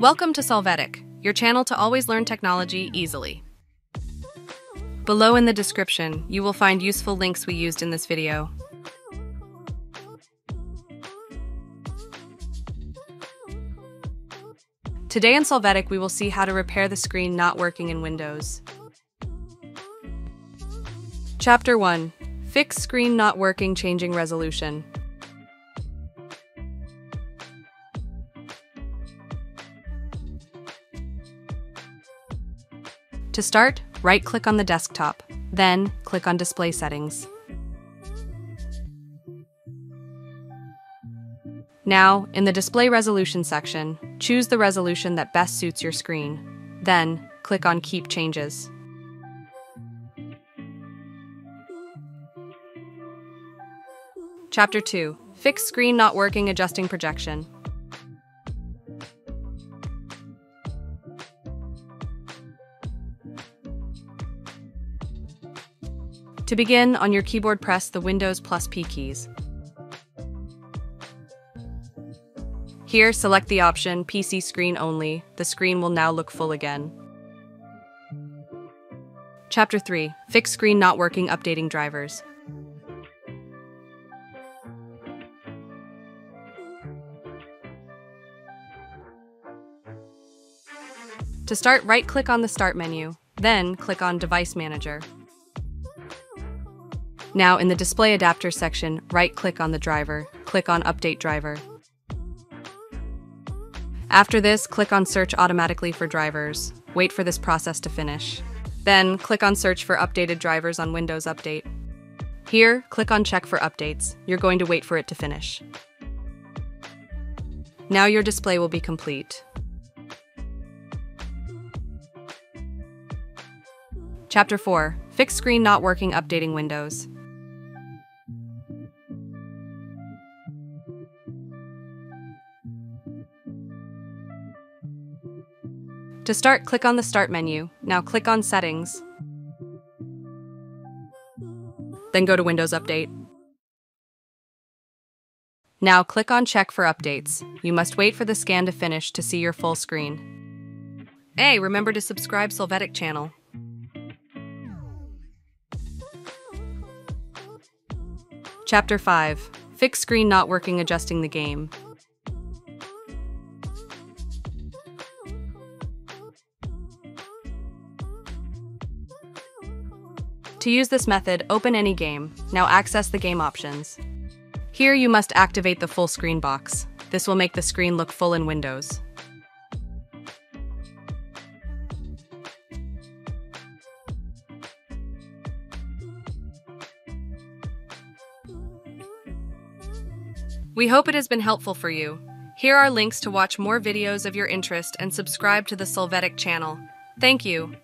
Welcome to Solvetic, your channel to always learn technology easily. Below in the description, you will find useful links we used in this video. Today in Solvetic, we will see how to repair the screen not working in Windows. Chapter 1. Fix screen not working, changing resolution. To start, right-click on the desktop, then click on Display Settings. Now, in the Display Resolution section, choose the resolution that best suits your screen. Then, click on Keep Changes. Chapter 2. Fix screen not working, adjusting projection. To begin, on your keyboard press the Windows + P keys. Here, select the option PC Screen Only. The screen will now look full again. Chapter 3. Fix screen not working, updating drivers. To start, right-click on the Start menu, then click on Device Manager. Now, in the Display Adapter section, right-click on the driver, click on Update Driver. After this, click on Search Automatically for Drivers. Wait for this process to finish. Then, click on Search for Updated Drivers on Windows Update. Here, click on Check for Updates. You're going to wait for it to finish. Now your display will be complete. Chapter 4. Fix screen not working, updating Windows. To start, click on the Start menu, now click on Settings, then go to Windows Update. Now click on Check for Updates. You must wait for the scan to finish to see your full screen. Hey, remember to subscribe Solvetic channel. Chapter 5. Fix screen not working, adjusting the game. To use this method, open any game. Now access the game options. Here you must activate the full screen box. This will make the screen look full in Windows. We hope it has been helpful for you. Here are links to watch more videos of your interest and subscribe to the Solvetic channel. Thank you.